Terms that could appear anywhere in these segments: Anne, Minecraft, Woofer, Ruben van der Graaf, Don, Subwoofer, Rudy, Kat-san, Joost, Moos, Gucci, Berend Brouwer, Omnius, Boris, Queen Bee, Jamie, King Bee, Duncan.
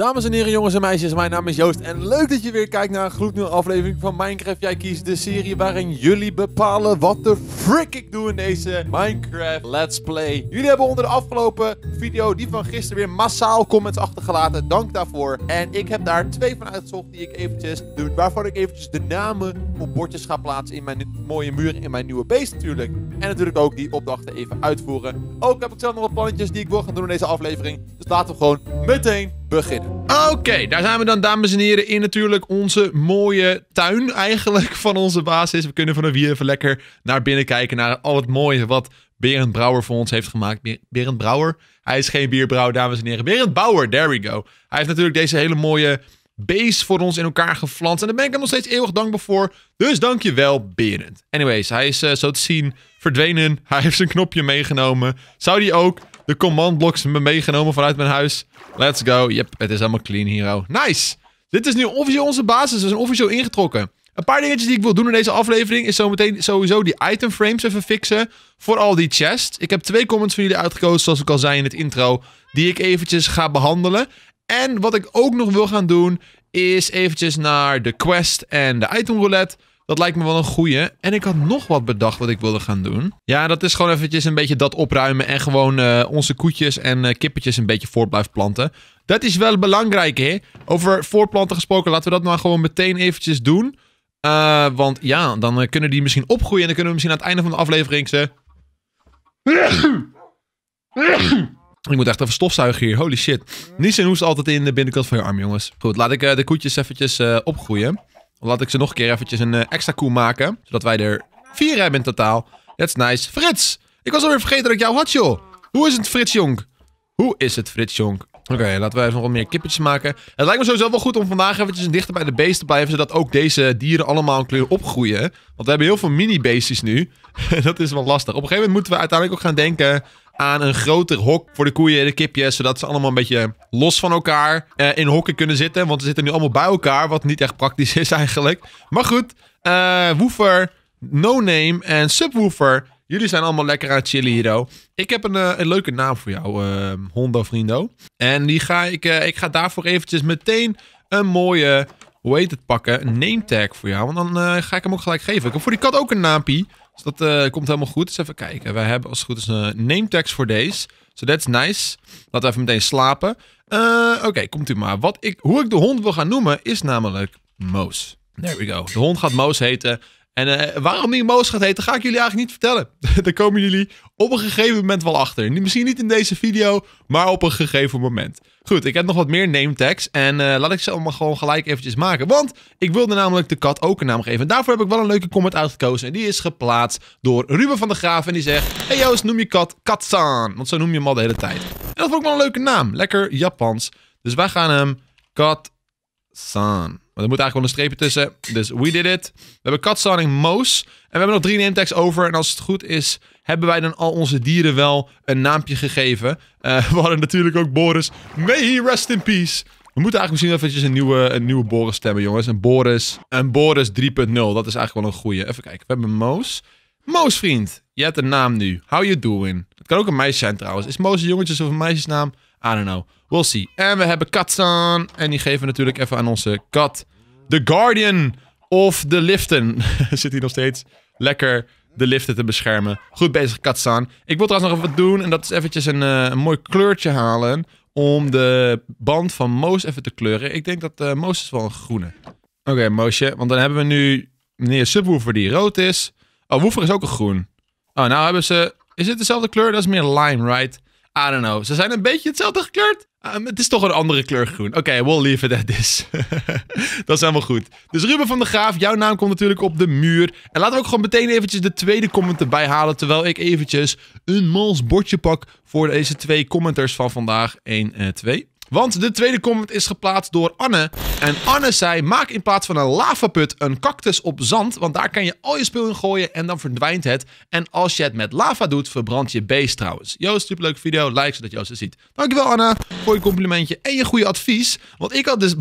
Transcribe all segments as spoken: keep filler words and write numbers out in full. Dames en heren, jongens en meisjes, mijn naam is Joost en leuk dat je weer kijkt naar een gloednieuwe aflevering van Minecraft. Jij kiest de serie waarin jullie bepalen wat de frick ik doe in deze Minecraft Let's Play. Jullie hebben onder de afgelopen video, die van gisteren, weer massaal comments achtergelaten. Dank daarvoor. En ik heb daar twee van uitgezocht die ik eventjes, waarvan ik eventjes de namen op bordjes ga plaatsen in mijn mooie muur, in mijn nieuwe beest natuurlijk. En natuurlijk ook die opdrachten even uitvoeren. Ook heb ik zelf nog wat plannetjes die ik wil gaan doen in deze aflevering. Dus laten we gewoon meteen beginnen. Oké, okay, daar zijn we dan, dames en heren, in natuurlijk onze mooie tuin eigenlijk van onze basis. We kunnen vanaf hier even lekker naar binnen kijken naar al het mooie wat Berend Brouwer voor ons heeft gemaakt. Ber Berend Brouwer? Hij is geen bierbrouwer, dames en heren. Berend Brouwer, there we go. Hij heeft natuurlijk deze hele mooie base voor ons in elkaar geflanst. En daar ben ik hem nog steeds eeuwig dankbaar voor. Dus dankjewel, Berend. Anyways, hij is uh, zo te zien verdwenen. Hij heeft zijn knopje meegenomen. Zou die ook de command blocks meegenomen vanuit mijn huis? Let's go. Yep, het is helemaal clean hier, oh. Nice! Dit is nu officieel onze basis. We zijn officieel ingetrokken. Een paar dingetjes die ik wil doen in deze aflevering is zometeen sowieso die item frames even fixen. Voor al die chests. Ik heb twee comments van jullie uitgekozen, zoals ik al zei in het intro, die ik eventjes ga behandelen. En wat ik ook nog wil gaan doen is eventjes naar de quest en de item roulette. Dat lijkt me wel een goeie. En ik had nog wat bedacht wat ik wilde gaan doen. Ja, dat is gewoon eventjes een beetje dat opruimen. En gewoon uh, onze koetjes en uh, kippetjes een beetje voort blijven planten. Dat is wel belangrijk, hè. Over voortplanten gesproken, laten we dat nou gewoon meteen eventjes doen. Uh, want ja, dan uh, kunnen die misschien opgroeien. En dan kunnen we misschien aan het einde van de aflevering ze... Ik moet echt even stofzuigen hier. Holy shit. Niezen hoest altijd in de binnenkant van je arm, jongens. Goed, laat ik uh, de koetjes eventjes uh, opgroeien. Laat ik ze nog een keer eventjes een uh, extra koe maken. Zodat wij er vier hebben in totaal. That's nice. Frits! Ik was alweer vergeten dat ik jou had, joh. Hoe is het, Frits, jong? Hoe is het, Frits, jong? Oké, okay, laten wij even nog wat meer kippetjes maken. Het lijkt me sowieso wel goed om vandaag eventjes dichter bij de beesten te blijven. Zodat ook deze dieren allemaal een kleur opgroeien. Want we hebben heel veel mini-beestjes nu. Dat is wel lastig. Op een gegeven moment moeten we uiteindelijk ook gaan denken aan een groter hok voor de koeien en de kipjes, zodat ze allemaal een beetje los van elkaar eh, in hokken kunnen zitten. Want ze zitten nu allemaal bij elkaar, wat niet echt praktisch is eigenlijk. Maar goed, uh, Woofer, No Name en Subwoofer, jullie zijn allemaal lekker aan het chillen hier. Ik heb een, uh, een leuke naam voor jou, uh, Hondo Vriendo. En die ga ik, uh, ik ga daarvoor eventjes meteen een mooie, hoe heet het, pakken, een name tag voor jou. Want dan uh, ga ik hem ook gelijk geven. Ik heb voor die kat ook een naampie. Dus dat uh, komt helemaal goed. Dus even kijken. Wij hebben als het goed is een name tags voor deze. So that's nice. Laten we even meteen slapen. Uh, Oké, okay, komt u maar. Wat ik, hoe ik de hond wil gaan noemen is namelijk Moos. There we go. De hond gaat Moos heten. En uh, waarom die Moos gaat heten, ga ik jullie eigenlijk niet vertellen. Daar komen jullie op een gegeven moment wel achter. Misschien niet in deze video, maar op een gegeven moment. Goed, ik heb nog wat meer name tags. En uh, laat ik ze allemaal gewoon gelijk eventjes maken. Want ik wilde namelijk de kat ook een naam geven. En daarvoor heb ik wel een leuke comment uitgekozen. En die is geplaatst door Ruben van der Graaf. En die zegt, hey Joost, noem je kat Kat-san. Want zo noem je hem al de hele tijd. En dat vond ik wel een leuke naam. Lekker Japans. Dus wij gaan hem Kat-san. Er moet eigenlijk wel een streepje tussen. Dus we did it. We hebben Kat-san en Moos. En we hebben nog drie name tags over. En als het goed is, hebben wij dan al onze dieren wel een naampje gegeven. Uh, we hadden natuurlijk ook Boris. May he rest in peace. We moeten eigenlijk misschien eventjes een nieuwe, een nieuwe Boris stemmen, jongens. Een Boris, een Boris drie punt nul. Dat is eigenlijk wel een goeie. Even kijken. We hebben Moos. Moos, vriend. Je hebt een naam nu. How you doing? Het kan ook een meisje zijn trouwens. Is Moos een jongetjes of een meisjesnaam? I don't know. We'll see. En we hebben Kat-san. En die geven we natuurlijk even aan onze kat. The Guardian of the Liften. Zit hier nog steeds lekker de liften te beschermen. Goed bezig, Kat-san. Ik wil trouwens nog even wat doen. En dat is eventjes een, uh, een mooi kleurtje halen. Om de band van Moos even te kleuren. Ik denk dat uh, Moos is wel een groene. Oké, okay, Moosje. Want dan hebben we nu meneer Subwoofer die rood is. Oh, Woofer is ook een groen. Oh, nou hebben ze... Is dit dezelfde kleur? Dat is meer lime, right? I don't know. Ze zijn een beetje hetzelfde gekleurd. Um, het is toch een andere kleur groen. Oké, okay, we'll leave it at this. Dat is helemaal goed. Dus Ruben van der Graaf, jouw naam komt natuurlijk op de muur. En laten we ook gewoon meteen eventjes de tweede comment erbij halen. Terwijl ik eventjes een mals bordje pak voor deze twee commenters van vandaag. één en twee. Want de tweede comment is geplaatst door Anne. En Anne zei, maak in plaats van een lavaput een cactus op zand. Want daar kan je al je spul in gooien en dan verdwijnt het. En als je het met lava doet, verbrand je beest trouwens. Joost, superleuke video. Like zodat Joost het ziet. Dankjewel Anne voor je complimentje en je goede advies. Want ik had dus,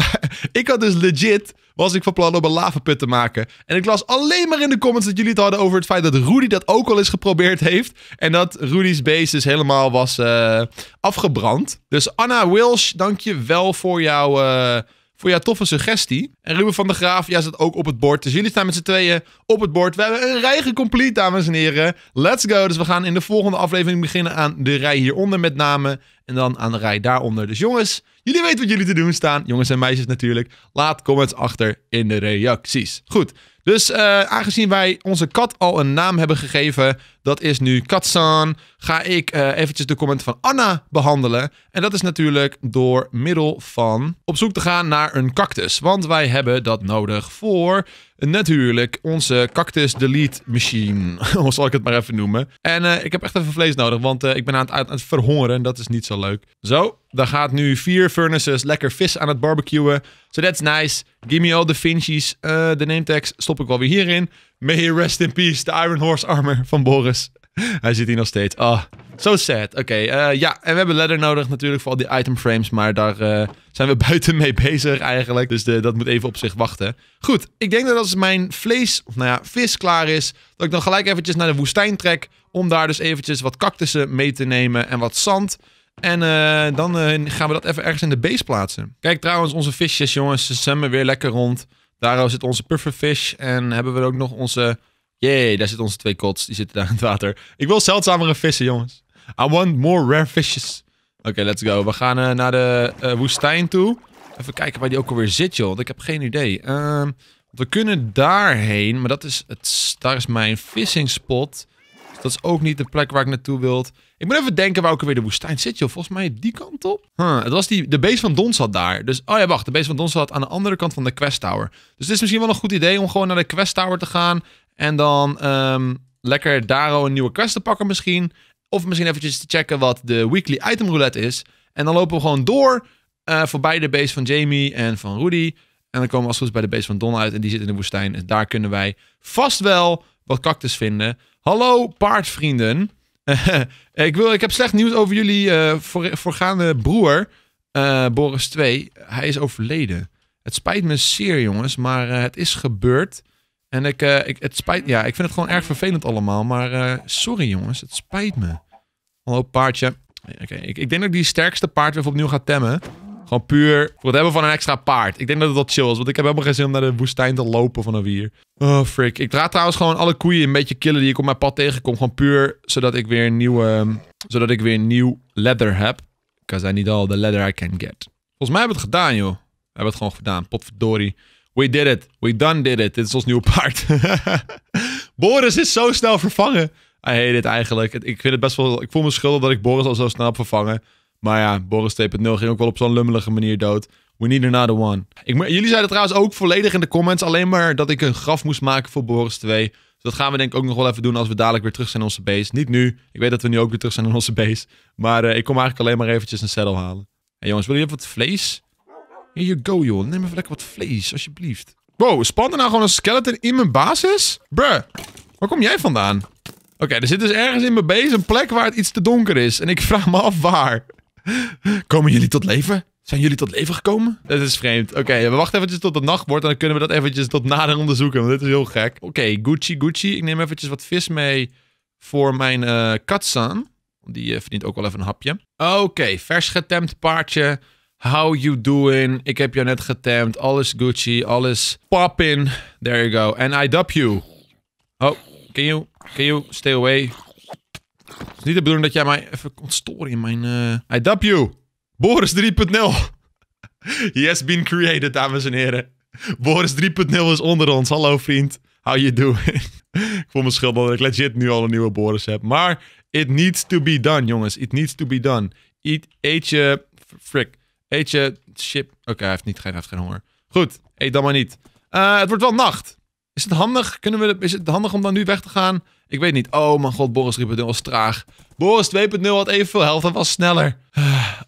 ik had dus legit... was ik van plan om een lavaput te maken. En ik las alleen maar in de comments dat jullie het hadden over het feit dat Rudy dat ook al eens geprobeerd heeft. En dat Rudy's base dus helemaal was uh, afgebrand. Dus Anna Wilsh, dank je wel voor jouw... Uh, Voor jouw toffe suggestie. En Ruben van der Graaf, jij zit ook op het bord. Dus jullie staan met z'n tweeën op het bord. We hebben een rij gecomplete, dames en heren. Let's go. Dus we gaan in de volgende aflevering beginnen aan de rij hieronder met name. En dan aan de rij daaronder. Dus jongens, jullie weten wat jullie te doen staan. Jongens en meisjes natuurlijk. Laat comments achter in de reacties. Goed. Dus uh, aangezien wij onze kat al een naam hebben gegeven, dat is nu Kat-san, ga ik uh, eventjes de comment van Anna behandelen. En dat is natuurlijk door middel van op zoek te gaan naar een cactus. Want wij hebben dat nodig voor natuurlijk onze cactus delete machine. Hoe zal ik het maar even noemen. En uh, ik heb echt even vlees nodig, want uh, ik ben aan het, aan het verhongeren en dat is niet zo leuk. Zo, daar gaat nu vier furnaces lekker vis aan het barbecuen. So that's nice. Give me all the finchies. Uh, de name tags stop ik wel weer hierin. May he rest in peace, de Iron Horse armor van Boris. Hij zit hier nog steeds. Oh, so sad. Oké, okay, uh, ja. En we hebben leather nodig natuurlijk voor al die item frames. Maar daar uh, zijn we buiten mee bezig eigenlijk. Dus de, dat moet even op zich wachten. Goed, ik denk dat als mijn vlees, of nou ja, vis klaar is, dat ik dan gelijk eventjes naar de woestijn trek. Om daar dus eventjes wat cactussen mee te nemen en wat zand. En uh, dan uh, gaan we dat even ergens in de base plaatsen. Kijk trouwens, onze visjes jongens, ze zwemmen weer lekker rond. Daar zit onze pufferfish en hebben we ook nog onze... Jee, daar zitten onze twee kots, die zitten daar in het water. Ik wil zeldzamere vissen jongens. I want more rare fishes. Oké, okay, let's go. We gaan uh, naar de uh, woestijn toe. Even kijken waar die ook alweer zit joh, want ik heb geen idee. Uh, we kunnen daarheen, maar dat is het, daar is mijn fishing spot. Dus dat is ook niet de plek waar ik naartoe wil. Ik moet even denken waar ook alweer de woestijn zit, joh. Volgens mij die kant op. Huh, het was die, de base van Don zat daar. Dus, oh ja, wacht. De base van Don zat aan de andere kant van de quest tower. Dus het is misschien wel een goed idee om gewoon naar de quest tower te gaan. En dan um, lekker daar een nieuwe quest te pakken misschien. Of misschien eventjes te checken wat de weekly item roulette is. En dan lopen we gewoon door. Uh, voorbij de base van Jamie en van Rudy. En dan komen we als het goed is bij de base van Don uit. En die zit in de woestijn. En daar kunnen wij vast wel wat cactus vinden. Hallo paardvrienden. ik, wil, ik heb slecht nieuws over jullie uh, voor, voorgaande broer, uh, Boris de tweede. Hij is overleden. Het spijt me zeer, jongens, maar uh, het is gebeurd. En ik, uh, ik, het spijt, ja, ik vind het gewoon erg vervelend allemaal, maar uh, sorry, jongens, het spijt me. Hallo, paardje. Okay, ik, ik denk dat ik die sterkste paard weer opnieuw ga temmen. Gewoon puur voor het hebben van een extra paard. Ik denk dat het wat chill is, want ik heb helemaal geen zin om naar de woestijn te lopen vanaf hier. Oh, frick. Ik draad trouwens gewoon alle koeien een beetje killen die ik op mijn pad tegenkom. Gewoon puur zodat ik weer nieuw, um, zodat ik weer nieuw leather heb. Because I need all the leather I can get. Volgens mij hebben we het gedaan, joh. We hebben het gewoon gedaan. Potverdorie. We did it. We done did it. Dit is ons nieuwe paard. Boris is zo snel vervangen. I hate it eigenlijk. Ik vind het best wel... Ik voel me schuldig dat ik Boris al zo snel heb vervangen. Maar ja, Boris twee punt nul ging ook wel op zo'n lummelige manier dood. We need another one. Ik, jullie zeiden trouwens ook volledig in de comments alleen maar dat ik een graf moest maken voor Boris de tweede. Dus dat gaan we denk ik ook nog wel even doen als we dadelijk weer terug zijn in onze base. Niet nu. Ik weet dat we nu ook weer terug zijn in onze base. Maar uh, ik kom eigenlijk alleen maar eventjes een saddle halen. Hé hey, jongens, wil je even wat vlees? Here you go joh. Neem even lekker wat vlees, alsjeblieft. Wow, spant er nou gewoon een skeleton in mijn basis? Bruh, waar kom jij vandaan? Oké, okay, er zit dus ergens in mijn base een plek waar het iets te donker is. En ik vraag me af waar. Komen jullie tot leven? Zijn jullie tot leven gekomen? Dat is vreemd. Oké, okay, we wachten eventjes tot het nacht wordt en dan kunnen we dat eventjes tot nader onderzoeken, want dit is heel gek. Oké, okay, Gucci Gucci. Ik neem eventjes wat vis mee voor mijn uh, Kat-san. Die uh, verdient ook wel even een hapje. Oké, okay, vers getemd paardje. How you doing? Ik heb jou net getemd. Alles Gucci, alles poppin. There you go. And I dub you. Oh, can you, can you stay away? Het is niet de bedoeling dat jij mij even komt storen in mijn... Uh... I dub you. Boris drie punt nul. He has been created, dames en heren. Boris drie punt nul is onder ons. Hallo vriend. How you doing? Ik voel me schuldig dat ik legit nu al een nieuwe Boris heb. Maar it needs to be done, jongens. It needs to be done. Eat, eet je... Frick. Eet je... Shit. Oké, okay, hij heeft niet, hij heeft geen honger. Goed. Eet dan maar niet. Uh, het wordt wel nacht. Is het handig? Kunnen we, is het handig om dan nu weg te gaan? Ik weet niet. Oh mijn god, Boris drie punt nul was traag. Boris twee punt nul had evenveel health en was sneller.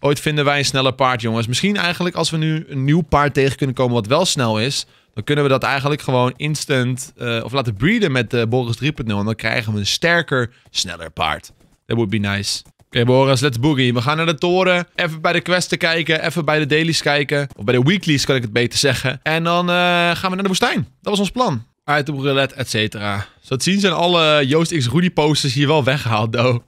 Ooit vinden wij een sneller paard, jongens. Misschien eigenlijk als we nu een nieuw paard tegen kunnen komen wat wel snel is. Dan kunnen we dat eigenlijk gewoon instant... Uh, of laten breeden met uh, Boris drie punt nul. En dan krijgen we een sterker, sneller paard. That would be nice. Oké, okay, Boris, let's boogie. We gaan naar de toren. Even bij de questen kijken. Even bij de dailies kijken. Of bij de weeklies kan ik het beter zeggen. En dan uh, gaan we naar de woestijn. Dat was ons plan. I itemroulette, et cetera. Zo te zien zijn alle Joost X Rudy posters hier wel weggehaald, though.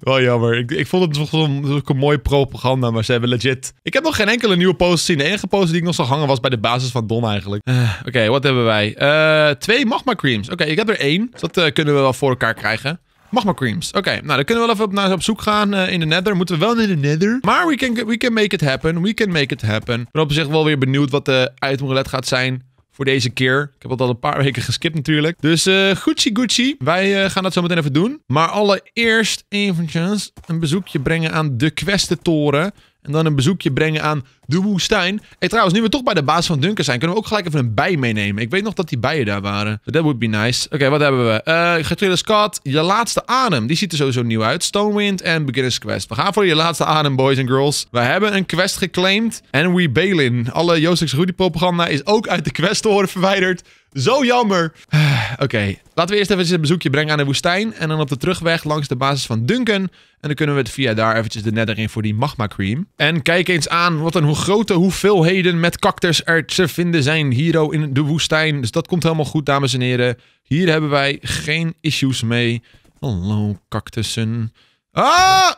Wel jammer. Ik, ik vond het een, een mooi propaganda, maar ze hebben legit... Ik heb nog geen enkele nieuwe post gezien. De enige post die ik nog zag hangen was bij de basis van Don eigenlijk. Uh, Oké, okay, wat hebben wij? Uh, twee magma creams. Oké, okay, ik heb er één. Dus dat uh, kunnen we wel voor elkaar krijgen. Magma creams. Oké, okay, nou dan kunnen we wel even op, naar, op zoek gaan uh, in de nether. Moeten we wel naar de nether. Maar we can, we can make it happen. We can make it happen. Ik ben op zich wel weer benieuwd wat de itemroulette gaat zijn. Voor deze keer. Ik heb het al een paar weken geskipt natuurlijk. Dus uh, Gucci Gucci. Wij uh, gaan dat zo meteen even doen. Maar allereerst eventjes een bezoekje brengen aan de Questentoren. En dan een bezoekje brengen aan de woestijn. Hey, trouwens, nu we toch bij de baas van Duncan zijn, kunnen we ook gelijk even een bij meenemen. Ik weet nog dat die bijen daar waren. So that would be nice. Oké, okay, wat hebben we? Uh, Getrilde Scott, je laatste adem. Die ziet er sowieso nieuw uit. Stonewind en Beginner's Quest. We gaan voor je laatste adem, boys and girls. We hebben een quest geclaimd. En we bailin. Alle Joost X Rudy propaganda is ook uit de quest te horen verwijderd. Zo jammer. Oké, okay. Laten we eerst even een bezoekje brengen aan de woestijn. En dan op de terugweg langs de basis van Duncan. En dan kunnen we het via daar eventjes de nether in voor die magma cream. En kijk eens aan wat een hoe grote hoeveelheden met cactus er te vinden zijn hier in de woestijn. Dus dat komt helemaal goed, dames en heren. Hier hebben wij geen issues mee. Hallo, cactussen. Ah!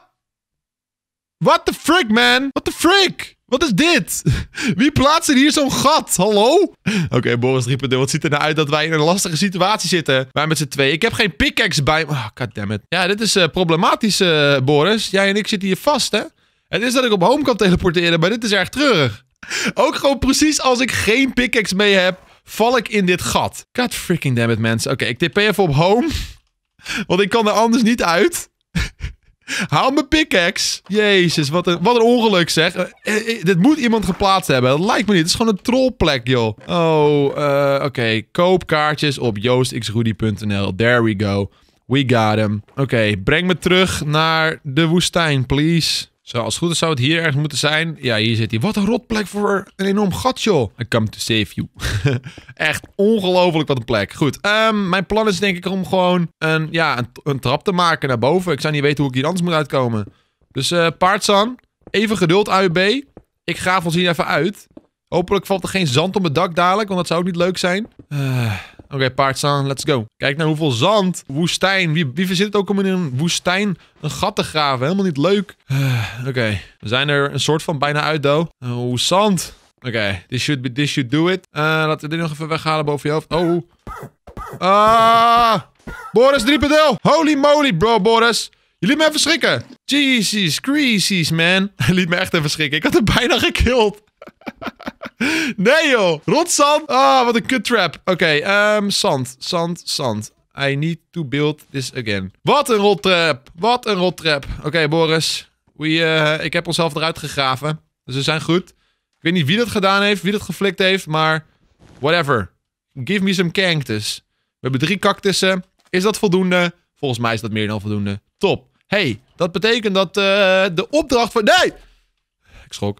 What the frick, man? What the frick? Wat is dit? Wie plaatst er hier zo'n gat? Hallo? Oké, okay, Boris drie punt nul. Wat ziet er nou uit dat wij in een lastige situatie zitten? Wij met z'n twee. Ik heb geen pickaxe bij me. Oh, goddammit. Ja, dit is uh, problematisch, uh, Boris. Jij en ik zitten hier vast, hè? Het is dat ik op home kan teleporteren, maar dit is erg treurig. Ook gewoon precies als ik geen pickaxe mee heb, val ik in dit gat. God freaking dammit, mensen. Oké, okay, ik tip even op home. Want ik kan er anders niet uit. Haal mijn pickaxe. Jezus, wat een, wat een ongeluk zeg. Uh, uh, uh, dit moet iemand geplaatst hebben. Dat lijkt me niet. Het is gewoon een trollplek, joh. Oh, uh, oké. Okay. Koop kaartjes op joost x rudy punt n l. There we go. We got him. Oké, okay, breng me terug naar de woestijn, please. Zo, als het goed is zou het hier ergens moeten zijn. Ja, hier zit hij. Wat een rotplek voor een enorm gat, joh. I come to save you. Echt ongelooflijk wat een plek. Goed, um, mijn plan is denk ik om gewoon een, ja, een, een trap te maken naar boven. Ik zou niet weten hoe ik hier anders moet uitkomen. Dus uh, Paardsan, even geduld U B. Ik graaf ons hier even uit. Hopelijk valt er geen zand op het dak dadelijk, want dat zou ook niet leuk zijn. Uh, Oké, okay, Paardsan, let's go. Kijk naar hoeveel zand. Woestijn. Wie, wie verzint het ook om in een woestijn een gat te graven? Helemaal niet leuk. Uh, Oké, okay. We zijn er een soort van bijna uit, though. Oh, zand. Oké, okay. This should be, this should do it. Uh, laten we dit nog even weghalen boven je hoofd. Oh. Ah. Boris drie punt nul. Holy moly, bro, Boris. Je liet me even schrikken. Jesus, creases, man. Hij liet me echt even schrikken. Ik had hem bijna gekild. Nee, joh. Rotzand. Ah, oh, wat een kut trap. Oké, okay, um, zand, zand, zand. I need to build this again. Wat een rottrap. Wat een rottrap. Oké, okay, Boris. We, uh, ik heb onszelf eruit gegraven. Dus we zijn goed. Ik weet niet wie dat gedaan heeft, wie dat geflikt heeft, maar... Whatever. Give me some cactus. We hebben drie cactussen. Is dat voldoende? Volgens mij is dat meer dan voldoende. Top. Hey, dat betekent dat uh, de opdracht van... Nee! Schok.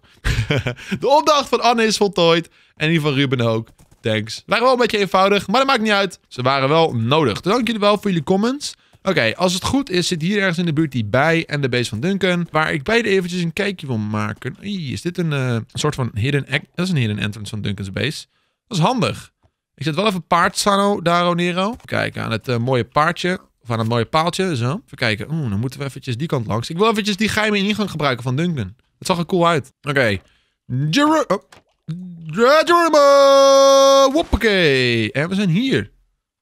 De opdracht van Anne is voltooid. En die van Ruben ook. Thanks. We waren wel een beetje eenvoudig, maar dat maakt niet uit. Ze waren wel nodig. Dus dank jullie wel voor jullie comments. Oké, okay, als het goed is, zit hier ergens in de buurt die bij en de base van Duncan. Waar ik beide eventjes een kijkje wil maken. Oei, is dit een uh, soort van hidden... Dat is een hidden entrance van Duncan's base. Dat is handig. Ik zet wel even paard Sano, Daro, Nero. Kijk, aan het uh, mooie paardje. Of aan het mooie paaltje, zo. Even kijken. Oeh, dan moeten we eventjes die kant langs. Ik wil eventjes die geheime ingang gebruiken van Duncan. Het zag er cool uit. Oké. Okay. Jeru... Oh. Jerumo! Hoppakee. En we zijn hier.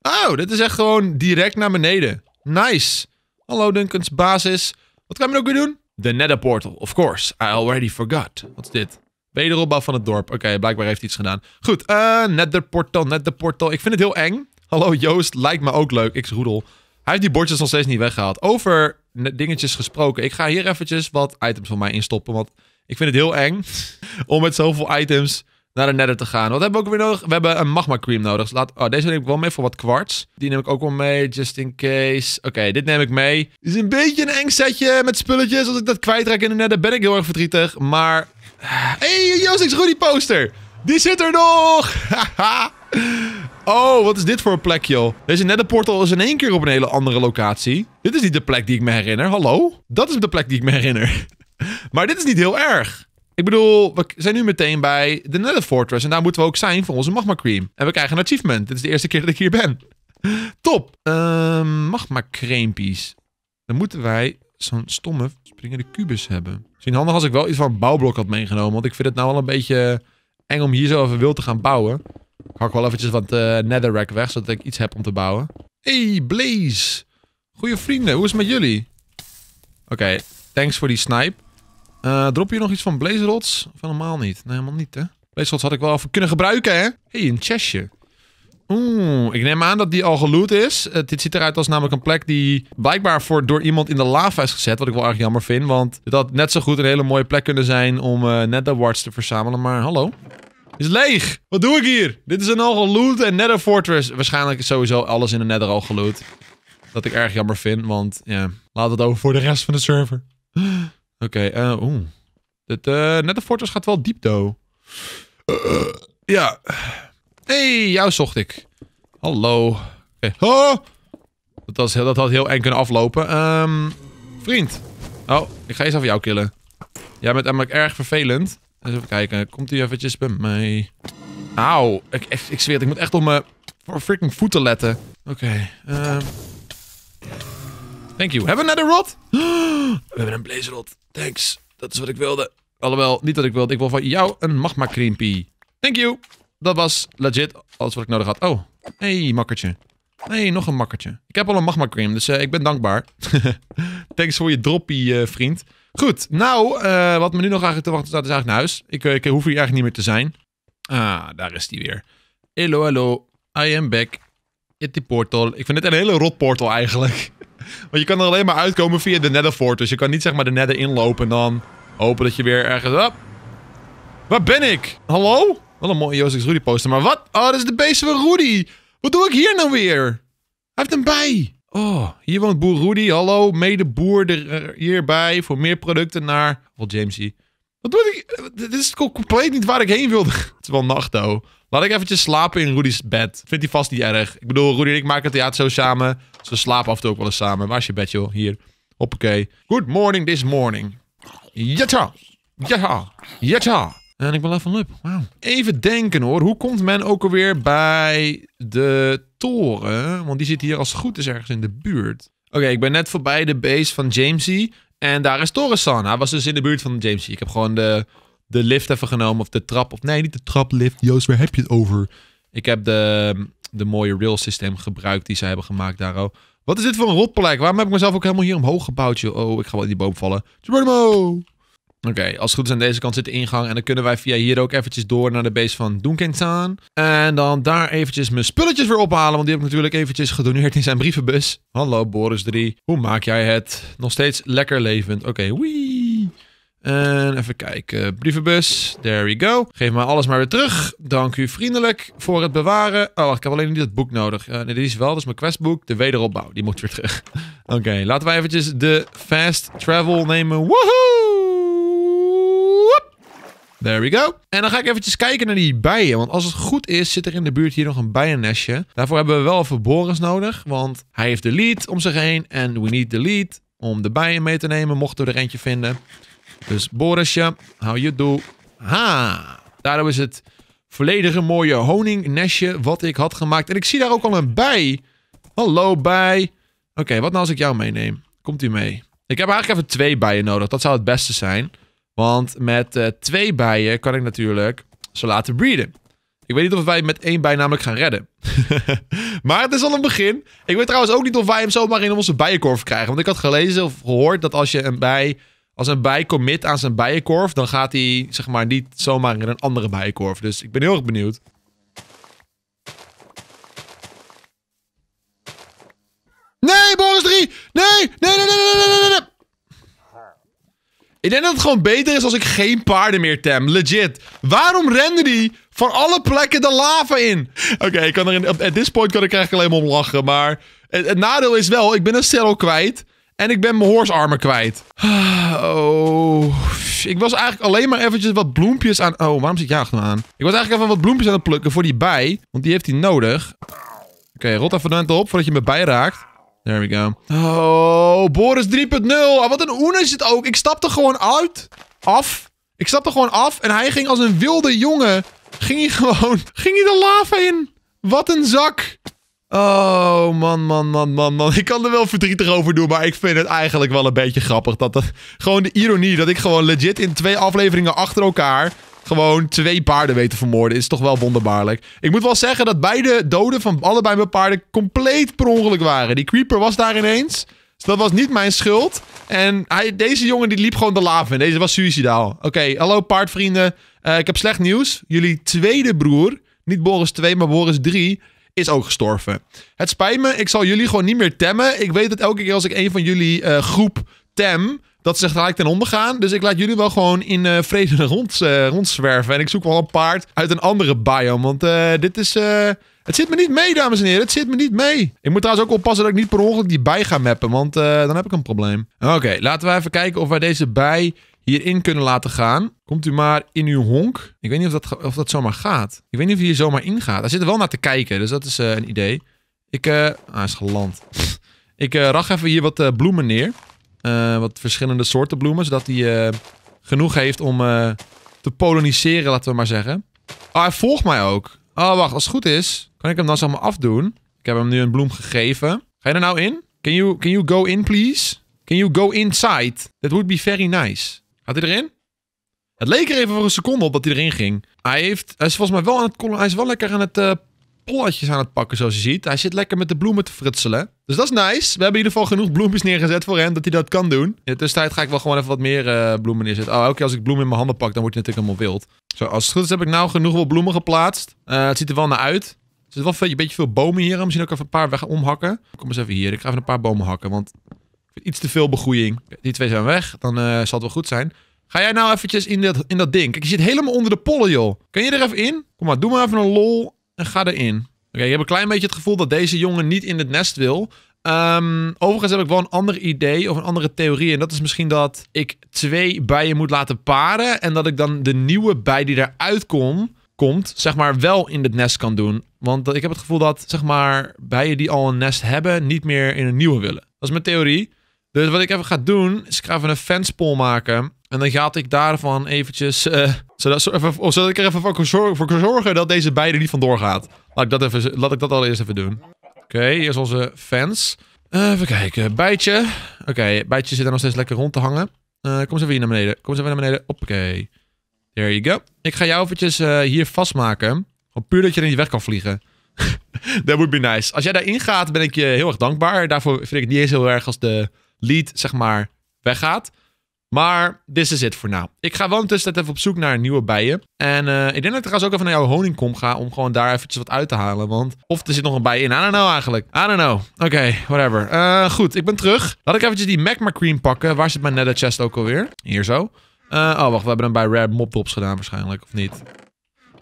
Oh, dit is echt gewoon direct naar beneden. Nice. Hallo Duncan's basis. Wat kan je ook weer doen? De nether portal, of course. I already forgot. Wat is dit? Wederopbouw van het dorp. Oké, okay, blijkbaar heeft hij iets gedaan. Goed, uh, nether portal, nether portal. Ik vind het heel eng. Hallo Joost, lijkt me ook leuk. X roedel. Hij heeft die bordjes nog steeds niet weggehaald. Over... dingetjes gesproken. Ik ga hier eventjes wat items van mij instoppen, want ik vind het heel eng om met zoveel items naar de nether te gaan. Wat hebben we ook weer nodig? We hebben een magma cream nodig. Dus laat... oh, deze neem ik wel mee voor wat kwarts. Die neem ik ook wel mee, just in case. Oké, okay, dit neem ik mee. Dit is een beetje een eng setje met spulletjes. Als ik dat kwijtraak in de nether ben ik heel erg verdrietig, maar... Hey, Joost X Rudy poster! Die zit er nog! Haha! Oh, wat is dit voor een plek, joh? Deze netherportal is in één keer op een hele andere locatie. Dit is niet de plek die ik me herinner. Hallo? Dat is de plek die ik me herinner. Maar dit is niet heel erg. Ik bedoel, we zijn nu meteen bij de Nether Fortress. En daar moeten we ook zijn voor onze Magma Cream. En we krijgen een achievement. Dit is de eerste keer dat ik hier ben. Top. Uh, magma Creampies. Dan moeten wij zo'n stomme springende kubus hebben. Misschien handig als ik wel iets van een bouwblok had meegenomen. Want ik vind het nou wel een beetje eng om hier zo even wild te gaan bouwen. Ik hak wel eventjes wat uh, netherrack weg, zodat ik iets heb om te bouwen. Hey, Blaze. Goeie vrienden, hoe is het met jullie? Oké, okay, thanks voor die snipe. Uh, drop hier nog iets van Blaze Rods? Of helemaal niet? Nee, helemaal niet, hè? Blaze Rods had ik wel even kunnen gebruiken, hè? Hey, een chestje. Oeh, ik neem aan dat die al geloot is. Uh, dit ziet eruit als namelijk een plek die blijkbaar voor, door iemand in de lava is gezet. Wat ik wel erg jammer vind, want het had net zo goed een hele mooie plek kunnen zijn om uh, nether wards te verzamelen. Maar hallo? Is leeg! Wat doe ik hier? Dit is een al geloot en nether fortress. Waarschijnlijk is sowieso alles in de nether al geloot. Dat ik erg jammer vind, want ja, yeah, laat het over voor de rest van de server. Oké, okay, eh, uh, oeh. Dit uh, nether fortress gaat wel diep, though. Uh, uh, ja. Hey, jou zocht ik. Hallo. Okay. Oh! Dat, was, dat had heel eng kunnen aflopen. Um, vriend. Oh, ik ga eens even jou killen. Jij bent namelijk erg vervelend. Eens even kijken. Komt hij eventjes bij mij? Auw. Ik, ik, ik zweer het. Ik moet echt op mijn freaking voeten letten. Oké. Okay. Um, thank you. Hebben we net een rod? We hebben een blaze rod. Thanks. Dat is wat ik wilde. Alhoewel, niet dat ik wilde. Ik wil van jou een magma creampie. Thank you. Dat was legit alles wat ik nodig had. Oh, hey, makkertje. Nee, nog een makkertje. Ik heb al een magma cream, dus uh, ik ben dankbaar. Thanks voor je droppie, uh, vriend. Goed, nou, uh, wat me nu nog eigenlijk te wachten staat is eigenlijk naar huis. Ik, uh, ik hoef hier eigenlijk niet meer te zijn. Ah, daar is die weer. Hello, hello. I am back. Hit die portal. Ik vind dit een hele rot portal eigenlijk. Want je kan er alleen maar uitkomen via de nether fort. Dus je kan niet zeg maar de nether inlopen en dan hopen dat je weer ergens... Oh, waar ben ik? Hallo? Wel een mooie Joost's Rudy poster, maar wat? Oh, dat is de beest van Rudy. Wat doe ik hier nou weer? Hij heeft hem bij. Oh, hier woont boer Rudy. Hallo, medeboer er, hierbij. Voor meer producten naar... Oh, Jamesy. Wat doe ik? Dit is compleet niet waar ik heen wilde. Het is wel nacht, oh. Laat ik eventjes slapen in Rudy's bed. Vindt hij vast niet erg. Ik bedoel, Rudy en ik maken het theater zo samen. Dus we slapen af en toe ook wel eens samen. Waar is je bed, joh? Hier. Hoppakee. Good morning this morning. Jacha. Jacha. Jacha. En ik ben level up. Wauw. Even denken hoor. Hoe komt men ook alweer bij de toren? Want die zit hier als het goed is ergens in de buurt. Oké, okay, ik ben net voorbij de base van Jamesy. En daar is Toresan. Hij was dus in de buurt van Jamesy. Ik heb gewoon de, de lift even genomen. Of de trap. Of nee, niet de traplift. Joost, waar heb je het over? Ik heb de, de mooie rail systeem gebruikt die ze hebben gemaakt daar al. Wat is dit voor een rotplek? Waarom heb ik mezelf ook helemaal hier omhoog gebouwd? Joh? Oh, ik ga wel in die boom vallen. Geronimo! Oké, okay, als het goed is aan deze kant zit de ingang. En dan kunnen wij via hier ook eventjes door naar de base van Duncan. En dan daar eventjes mijn spulletjes weer ophalen. Want die heb ik natuurlijk eventjes gedoneerd in zijn brievenbus. Hallo Boris drie. Hoe maak jij het? Nog steeds lekker levend. Oké, okay, wee. En even kijken. Brievenbus. There we go. Geef me alles maar weer terug. Dank u vriendelijk voor het bewaren. Oh, wacht, ik heb alleen niet dat boek nodig. Uh, nee, die is wel. Dat is mijn questboek. De wederopbouw. Die moet weer terug. Oké, okay, laten wij eventjes de fast travel nemen. Woehoe! There we go. En dan ga ik eventjes kijken naar die bijen. Want als het goed is, zit er in de buurt hier nog een bijennestje. Daarvoor hebben we wel even Boris nodig. Want hij heeft de lead om zich heen. En we need the lead om de bijen mee te nemen. Mochten we er eentje vinden. Dus Borisje, how you do? Ha! Daardoor is het volledige mooie honingnestje wat ik had gemaakt. En ik zie daar ook al een bij. Hallo bij. Oké, okay, wat nou als ik jou meeneem? Komt u mee? Ik heb eigenlijk even twee bijen nodig. Dat zou het beste zijn. Want met uh, twee bijen kan ik natuurlijk ze laten breeden. Ik weet niet of wij met één bij namelijk gaan redden. Maar het is al een begin. Ik weet trouwens ook niet of wij hem zomaar in onze bijenkorf krijgen. Want ik had gelezen of gehoord dat als je een bij... Als een bij commit aan zijn bijenkorf, dan gaat hij zeg maar niet zomaar in een andere bijenkorf. Dus ik ben heel erg benieuwd. Nee, Boris drie! Nee! Nee, nee, nee, nee, nee, nee, nee! Ik denk dat het gewoon beter is als ik geen paarden meer tem. Legit. Waarom rende die van alle plekken de lava in? Oké, okay, ik kan er in, at this point kan ik eigenlijk alleen maar om lachen. Maar het, het nadeel is wel, ik ben een cello kwijt. En ik ben mijn horsearmen kwijt. Oh. Ik was eigenlijk alleen maar eventjes wat bloempjes aan... Oh, waarom zit jij achter me aan? Ik was eigenlijk even wat bloempjes aan het plukken voor die bij. Want die heeft hij nodig. Oké, okay, rot even dan op voordat je me bij raakt. There we go. Oh, Boris drie punt nul. Ah, wat een oen is het ook. Ik stap er gewoon uit. Af. Ik stapte gewoon af en hij ging als een wilde jongen. Ging hij gewoon... Ging hij de lava in? Wat een zak. Oh, man, man, man, man, man. Ik kan er wel verdrietig over doen, maar ik vind het eigenlijk wel een beetje grappig. Dat dat, gewoon de ironie dat ik gewoon legit in twee afleveringen achter elkaar... gewoon twee paarden weten vermoorden. Is toch wel wonderbaarlijk. Ik moet wel zeggen dat beide doden van allebei mijn paarden compleet per ongeluk waren. Die creeper was daar ineens. Dus dat was niet mijn schuld. En hij, deze jongen die liep gewoon de lava in. Deze was suicidaal. Oké, okay, hallo paardvrienden. Uh, ik heb slecht nieuws. Jullie tweede broer, niet Boris twee, maar Boris drie, is ook gestorven. Het spijt me, ik zal jullie gewoon niet meer temmen. Ik weet dat elke keer als ik een van jullie uh, groep tem... dat ze gelijk ten onder gaan. Dus ik laat jullie wel gewoon in uh, vrede rond, uh, rondzwerven. En ik zoek wel een paard uit een andere biome. Want uh, dit is... Uh, het zit me niet mee, dames en heren. Het zit me niet mee. Ik moet trouwens ook oppassen dat ik niet per ongeluk die bij ga mappen. Want uh, dan heb ik een probleem. Oké, okay, laten we even kijken of wij deze bij hierin kunnen laten gaan. Komt u maar in uw honk. Ik weet niet of dat, of dat zomaar gaat. Ik weet niet of hij hier zomaar ingaat. Hij zit er wel naar te kijken. Dus dat is uh, een idee. Ik... Uh, ah, hij is geland. ik uh, rag even hier wat uh, bloemen neer. Uh, wat verschillende soorten bloemen, zodat hij uh, genoeg heeft om uh, te poloniseren, laten we maar zeggen. Oh, hij volgt mij ook. Oh, wacht, als het goed is, kan ik hem dan zo maar afdoen. Ik heb hem nu een bloem gegeven. Ga je er nou in? Can you, can you go in, please? Can you go inside? That would be very nice. Gaat hij erin? Het leek er even voor een seconde op dat hij erin ging. Hij, heeft, hij is volgens mij wel aan het... Hij is wel lekker aan het... Uh, polletjes aan het pakken, zoals je ziet. Hij zit lekker met de bloemen te frutselen. Dus dat is nice. We hebben in ieder geval genoeg bloempjes neergezet voor hem, dat hij dat kan doen. In de tussentijd ga ik wel gewoon even wat meer uh, bloemen neerzetten. Oh, elke keer als ik bloemen in mijn handen pak, dan wordt hij natuurlijk helemaal wild. Zo, als het goed is heb ik nou genoeg wel bloemen geplaatst. Uh, het ziet er wel naar uit. Er zitten wel een beetje veel bomen hier. Misschien ook even een paar weg omhakken. Kom eens even hier. Ik ga even een paar bomen hakken, want ik vind iets te veel begroeiing. Die twee zijn weg. Dan uh, zal het wel goed zijn. Ga jij nou eventjes in dat, in dat ding. Kijk, je zit helemaal onder de pollen, joh. Kan je er even in? Kom maar, doe maar even een lol. En ga erin. Oké, okay, ik heb een klein beetje het gevoel dat deze jongen niet in het nest wil. Um, overigens heb ik wel een ander idee of een andere theorie. En dat is misschien dat ik twee bijen moet laten paren. En dat ik dan de nieuwe bij die eruit kom, komt, zeg maar, wel in het nest kan doen. Want ik heb het gevoel dat, zeg maar, bijen die al een nest hebben, niet meer in een nieuwe willen. Dat is mijn theorie. Dus wat ik even ga doen, is ik ga even een fenspol maken. En dan ga ik daarvan eventjes... Uh, zodat, zodat ik er even voor kan zorgen, zorgen dat deze beiden niet vandoor gaat. Laat ik dat, even, laat ik dat allereerst even doen. Oké, okay, hier is onze fence. Uh, even kijken, bijtje. Oké, okay, bijtje zit er nog steeds lekker rond te hangen. Uh, kom eens even hier naar beneden. Kom eens even naar beneden. Hoppakee. There you go. Ik ga jou eventjes uh, hier vastmaken. Op puur dat je er niet weg kan vliegen. That would be nice. Als jij daarin gaat, ben ik je heel erg dankbaar. Daarvoor vind ik het niet eens heel erg als de lead, zeg maar, weggaat. Maar this is it voor now. Ik ga wel intussen even op zoek naar nieuwe bijen. En uh, ik denk dat ik trouwens ook even naar jouw honingkom ga om gewoon daar eventjes wat uit te halen. Want of er zit nog een bij in. I don't know eigenlijk. I don't know. Oké, okay, whatever. Uh, goed, ik ben terug. Laat ik eventjes die magma cream pakken. Waar zit mijn nether chest ook alweer? Hier zo. Uh, oh, wacht. We hebben hem bij rare mobdrops gedaan waarschijnlijk. Of niet?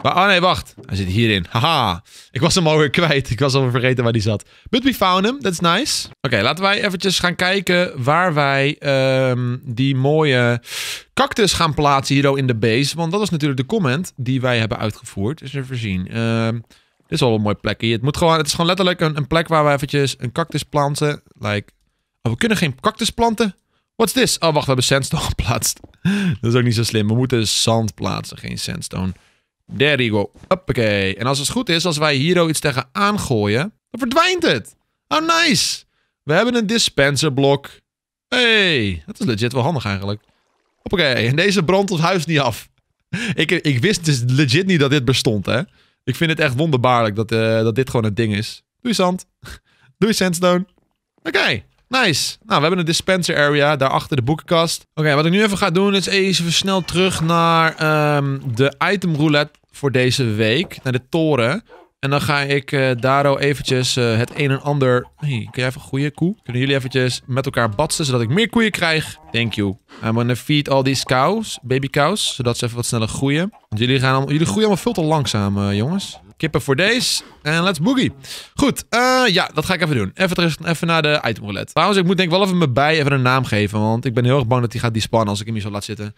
Maar, oh nee, wacht. Hij zit hierin. Haha. Ik was hem alweer kwijt. Ik was alweer vergeten waar die zat. But we found him. That's nice. Oké, okay, laten wij eventjes gaan kijken waar wij um, die mooie cactus gaan plaatsen hier in de base. Want dat is natuurlijk de comment die wij hebben uitgevoerd. Dus even zien. Um, dit is wel een mooi plekje. Het, moet gewoon, het is gewoon letterlijk een, een plek waar we eventjes een cactus planten. Like... Oh, we kunnen geen cactus planten? What's this? Oh, wacht. We hebben sandstone geplaatst. Dat is ook niet zo slim. We moeten zand plaatsen. Geen sandstone. There you go. Hoppakee. En als het goed is, als wij hier ook iets tegenaan gooien, dan verdwijnt het. Oh, nice. We hebben een dispenserblok. Hey, dat is legit wel handig eigenlijk. Hoppakee. En deze brandt ons huis niet af. ik, ik wist dus legit niet dat dit bestond, hè. Ik vind het echt wonderbaarlijk dat, uh, dat dit gewoon een ding is. Doei zand. Doei sandstone. Oké. Okay. Nice. Nou, we hebben een dispenser area. Daarachter de boekenkast. Oké, okay, wat ik nu even ga doen is even snel terug naar um, de item roulette voor deze week. Naar de toren. En dan ga ik uh, daardoor eventjes uh, het een en ander... Hey, kun jij even een goede koe? Kunnen jullie eventjes met elkaar batsen, zodat ik meer koeien krijg? Thank you. I'm gonna feed all these cows. Baby cows. Zodat ze even wat sneller groeien. Want jullie, gaan allemaal, jullie groeien allemaal veel te langzaam, uh, jongens. Kippen voor deze. En let's boogie. Goed. Uh, ja, dat ga ik even doen. Even terug even naar de item roulette. Trouwens, ik moet denk ik wel even mijn bij even een naam geven. Want ik ben heel erg bang dat hij gaat despannen als ik hem hier zo laat zitten.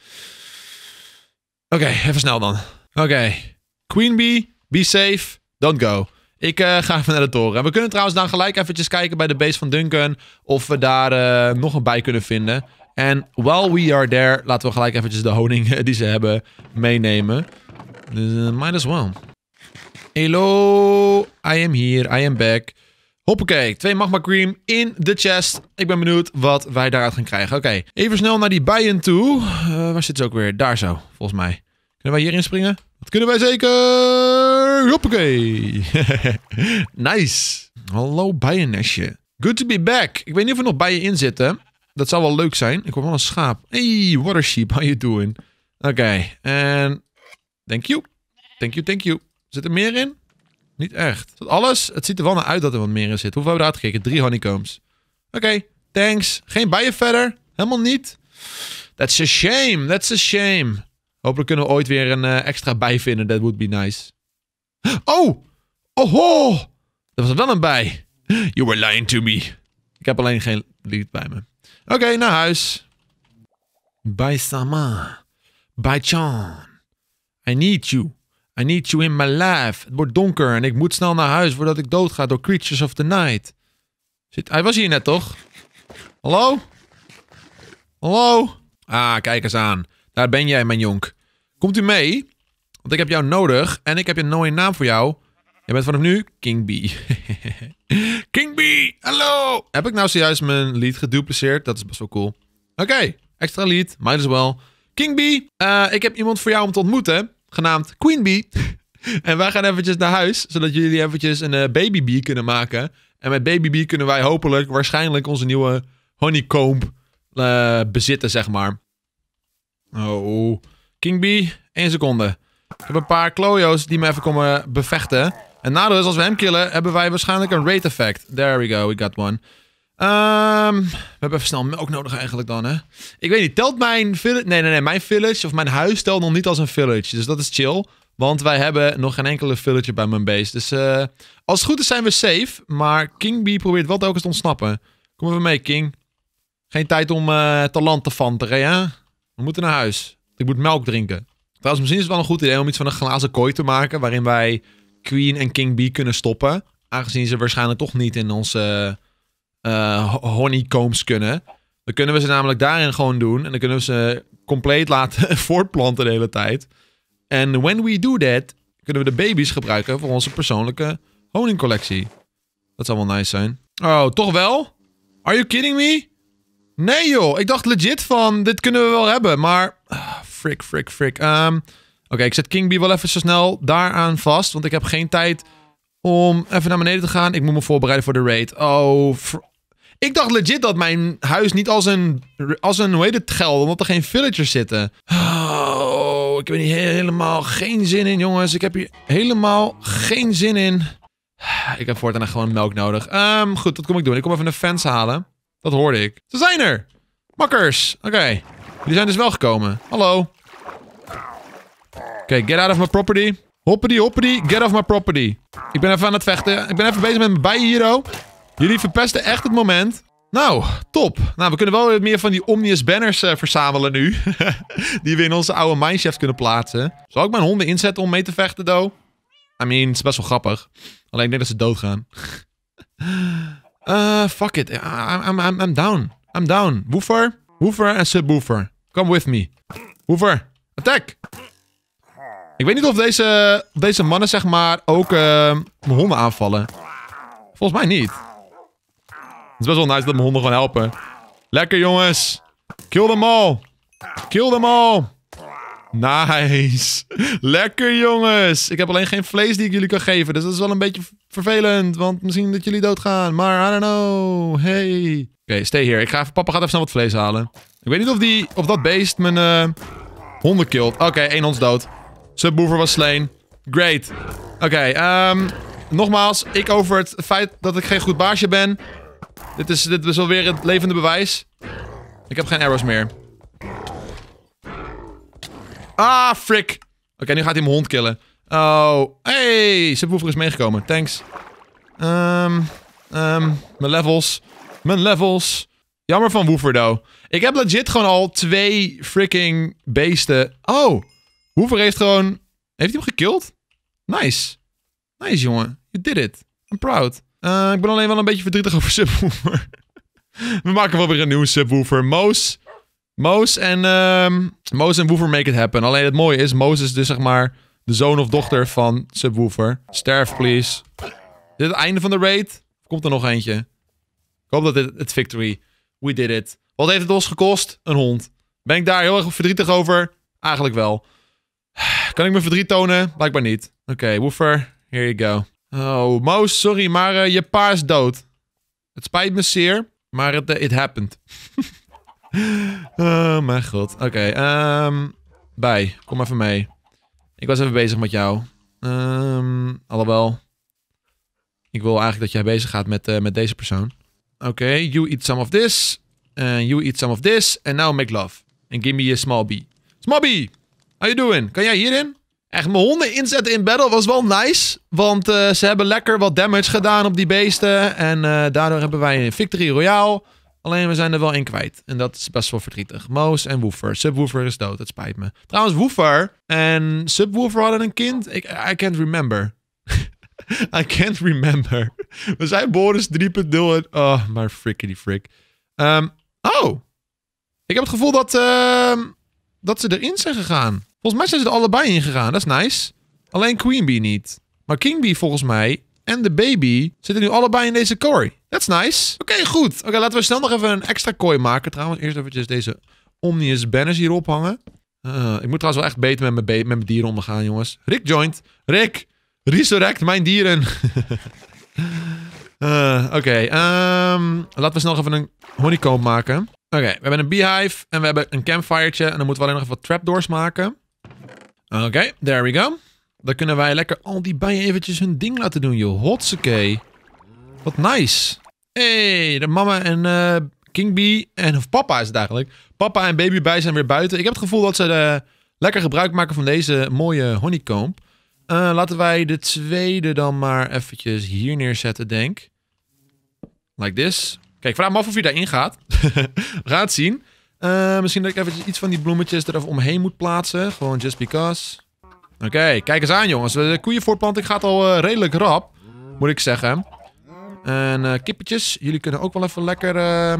Oké, okay, even snel dan. Oké. Okay. Queen Bee. Be safe. Don't go. Ik uh, ga even naar de toren. En we kunnen trouwens dan gelijk eventjes kijken bij de base van Duncan of we daar uh, nog een bij kunnen vinden. En while we are there, laten we gelijk eventjes de honing die ze hebben meenemen. Uh, might as well. Hello, I am here, I am back. Hoppakee, twee magma cream in de chest. Ik ben benieuwd wat wij daaruit gaan krijgen. Oké, okay. Even snel naar die bijen toe. Uh, waar zit ze ook weer? Daar zo, volgens mij. Kunnen wij hierin springen? Dat kunnen wij zeker! Hoppakee! Nice! Hallo bijennestje. Good to be back. Ik weet niet of er nog bijen in zitten. Dat zou wel leuk zijn. Ik hoor wel een schaap. Hey, water sheep, how you doing? Oké, okay. En... Thank you. Thank you, thank you. Zit er meer in? Niet echt. Tot alles? Het ziet er wel naar uit dat er wat meer in zit. Hoeveel hebben we eruit gekeken? Drie honeycombs. Oké, okay, thanks. Geen bijen verder. Helemaal niet. That's a shame, that's a shame. Hopelijk kunnen we ooit weer een uh, extra bij vinden. That would be nice. Oh! Oho! Dat was wel een bij. You were lying to me. Ik heb alleen geen lied bij me. Oké, okay, naar huis. Bye Sama. Bye Chan. I need you. I need you in my life. Het wordt donker en ik moet snel naar huis voordat ik doodga door Creatures of the Night. Zit... Hij was hier net, toch? Hallo? Hallo? Ah, kijk eens aan. Daar ben jij, mijn jonk. Komt u mee? Want ik heb jou nodig en ik heb een mooie naam voor jou. Je bent vanaf nu King Bee. King Bee, hallo! Heb ik nou zojuist mijn lied gedupliceerd? Dat is best wel cool. Oké, okay, extra lied, might as well. King Bee, uh, ik heb iemand voor jou om te ontmoeten, genaamd Queen Bee. En wij gaan eventjes naar huis, zodat jullie eventjes een uh, baby bee kunnen maken. En met baby bee kunnen wij hopelijk, waarschijnlijk onze nieuwe honeycomb uh, bezitten, zeg maar. Oh, King Bee, één seconde. Ik heb een paar klojo's die me even komen bevechten. En nadeel is, als we hem killen, hebben wij waarschijnlijk een raid effect. There we go, we got one. Um, we hebben even snel melk nodig eigenlijk dan, hè. Ik weet niet, telt mijn village... Nee, nee, nee, mijn village of mijn huis telt nog niet als een village. Dus dat is chill, want wij hebben nog geen enkele villager bij mijn base. Dus uh, als het goed is zijn we safe, maar King Bee probeert wel telkens te ontsnappen. Kom even mee, King. Geen tijd om uh, te land te fanteren, hè. We moeten naar huis. Ik moet melk drinken. Trouwens, misschien is het wel een goed idee om iets van een glazen kooi te maken, waarin wij Queen en King Bee kunnen stoppen. Aangezien ze waarschijnlijk toch niet in onze uh, uh, honeycombs kunnen. Dan kunnen we ze namelijk daarin gewoon doen. En dan kunnen we ze compleet laten voortplanten de hele tijd. En when we do that, kunnen we de baby's gebruiken voor onze persoonlijke honingcollectie. Dat zou wel nice zijn. Oh, toch wel? Are you kidding me? Nee joh, ik dacht legit van, dit kunnen we wel hebben, maar... Frik, frik, frik. Um, Oké, okay, ik zet King Bee wel even zo snel daaraan vast, want ik heb geen tijd om even naar beneden te gaan. Ik moet me voorbereiden voor de raid. Oh, ik dacht legit dat mijn huis niet als een, als een hoe heet het, geld, omdat er geen villagers zitten. Oh, ik heb hier helemaal geen zin in, jongens. Ik heb hier helemaal geen zin in. Ik heb voortaan gewoon melk nodig. Um, goed, dat kom ik doen. Ik kom even een fence halen. Dat hoorde ik. Ze zijn er! Makkers! Oké. Okay. Jullie zijn dus wel gekomen. Hallo. Oké, okay, get out of my property. Hoppity, hoppity, get off my property. Ik ben even aan het vechten. Ik ben even bezig met mijn bijen hier, oh. Jullie verpesten echt het moment. Nou, top. Nou, we kunnen wel weer meer van die Omnius banners uh, verzamelen nu. Die we in onze oude mineshaft kunnen plaatsen. Zal ik mijn honden inzetten om mee te vechten, though? I mean, het is best wel grappig. Alleen, ik denk dat ze doodgaan. Uh, fuck it. I'm, I'm, I'm, I'm down. I'm down. Woofer. Woofer en Subwoofer. Come with me. Woofer. Attack! Ik weet niet of deze, deze mannen, zeg maar, ook uh, mijn honden aanvallen. Volgens mij niet. Het is best wel nice dat mijn honden gewoon helpen. Lekker, jongens. Kill them all. Kill them all. Nice. Lekker, jongens. Ik heb alleen geen vlees die ik jullie kan geven. Dus dat is wel een beetje vervelend. Want misschien dat jullie doodgaan. Maar I don't know. Hey. Oké, okay, stay here. Ik ga even... Papa gaat even snel wat vlees halen. Ik weet niet of, die, of dat beest mijn uh, honden kilt. Oké, okay, één hond dood. Subwoofer was slain. Great. Oké, okay, um, nogmaals. Ik over het feit dat ik geen goed baasje ben. Dit is, dit is alweer het levende bewijs. Ik heb geen arrows meer. Ah, frik. Oké, okay, nu gaat hij mijn hond killen. Oh. Hey, Subwoofer is meegekomen. Thanks. Um, um, mijn levels. Mijn levels. Jammer van Woofer, though. Ik heb legit gewoon al twee freaking beesten. Oh. Woofer heeft gewoon... Heeft hij hem gekillt? Nice. Nice, jongen. You did it. I'm proud. Uh, ik ben alleen wel een beetje verdrietig over Subwoofer. We maken wel weer een nieuwe Subwoofer. Moos. Moos en, um, Moos en Woofer make it happen. Alleen het mooie is, Moos is dus zeg maar de zoon of dochter van Subwoofer. Sterf, please. Is dit het einde van de raid? Komt er nog eentje? Ik hoop dat dit het victory. We did it. Wat heeft het ons gekost? Een hond. Ben ik daar heel erg verdrietig over? Eigenlijk wel. Kan ik mijn verdriet tonen? Blijkbaar niet. Oké, okay, Woofer. Here you go. Oh, Moos, sorry, maar uh, je pa is dood. Het spijt me zeer, maar het uh, it happened. Oh mijn god. Oké, okay, um, bij. Kom even mee. Ik was even bezig met jou. Um, alhoewel. Ik wil eigenlijk dat jij bezig gaat met, uh, met deze persoon. Oké, okay, you eat some of this. And you eat some of this. And now make love. And give me a small bee. Small bee! How you doing? Kan jij hierin? Echt, mijn honden inzetten in battle was wel nice. Want uh, ze hebben lekker wat damage gedaan op die beesten. En uh, daardoor hebben wij een victory royale. Alleen we zijn er wel in kwijt. En dat is best wel verdrietig. Moos en Woofer. Subwoofer is dood, het spijt me. Trouwens, Woofer en Subwoofer hadden een kind. Ik, I can't remember. I can't remember. We zijn Boris drie punt nul. Oh, maar frickity frick. Um, oh. Ik heb het gevoel dat, uh, dat ze erin zijn gegaan. Volgens mij zijn ze er allebei in gegaan. Dat is nice. Alleen Queen Bee niet. Maar King Bee volgens mij en de baby zitten nu allebei in deze kooi. That's nice. Oké, okay, goed. Oké, okay, laten we snel nog even een extra kooi maken. Trouwens, eerst eventjes deze Omnius banners hier ophangen. Uh, ik moet trouwens wel echt beter met mijn be dieren omgaan, jongens. Rick joint. Rick, resurrect mijn dieren. uh, Oké, okay, um, laten we snel even een honeycomb maken. Oké, okay, we hebben een beehive en we hebben een campfiretje. En dan moeten we alleen nog even wat trapdoors maken. Oké, okay, there we go. Dan kunnen wij lekker al die bijen eventjes hun ding laten doen, joh. Hotsakee. Wat nice. Hey, de mama en uh, King Bee en of papa is het eigenlijk. Papa en babybij zijn weer buiten. Ik heb het gevoel dat ze uh, lekker gebruik maken van deze mooie honeycomb. Uh, laten wij de tweede dan maar eventjes hier neerzetten, denk. Like this. Kijk, vraag me af of je daarin gaat. We gaan het zien. Uh, misschien dat ik eventjes iets van die bloemetjes er even omheen moet plaatsen. Gewoon just because. Oké, okay, kijk eens aan, jongens. De koeienvoortplanting gaat al uh, redelijk rap, moet ik zeggen. En uh, kippetjes, jullie kunnen ook wel even lekker uh,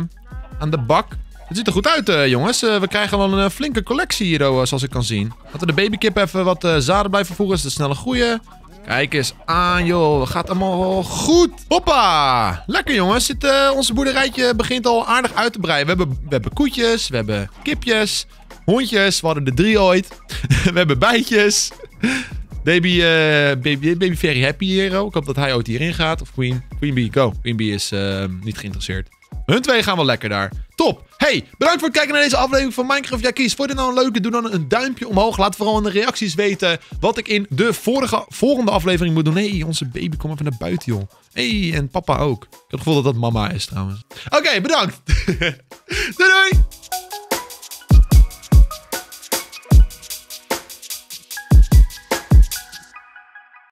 aan de bak. Het ziet er goed uit, uh, jongens. Uh, we krijgen wel een uh, flinke collectie hier, uh, zoals ik kan zien. Laten we de babykip even wat uh, zaden blijven voegen. Dat is de snelle groeien. Kijk eens aan, joh. Gaat allemaal goed. Hoppa! Lekker, jongens. Dit, uh, onze boerderijtje begint al aardig uit te breiden. We hebben, we hebben koetjes, we hebben kipjes, hondjes. We hadden er drie ooit. We hebben bijtjes. Baby, uh, baby, baby very happy hero. Ik hoop dat hij ooit hierin gaat. Of Queen. Queen Bee, go. Queen Bee is uh, niet geïnteresseerd. Hun twee gaan wel lekker daar. Top. Hey, bedankt voor het kijken naar deze aflevering van Minecraft. Ja, kies. Vond je dit nou een leuke? Doe dan een duimpje omhoog. Laat vooral in de reacties weten wat ik in de vorige, volgende aflevering moet doen. Hé, hey, onze baby, kom even naar buiten, joh. Hé, hey, en papa ook. Ik heb het gevoel dat dat mama is, trouwens. Oké, okay, bedankt. Doei, doei.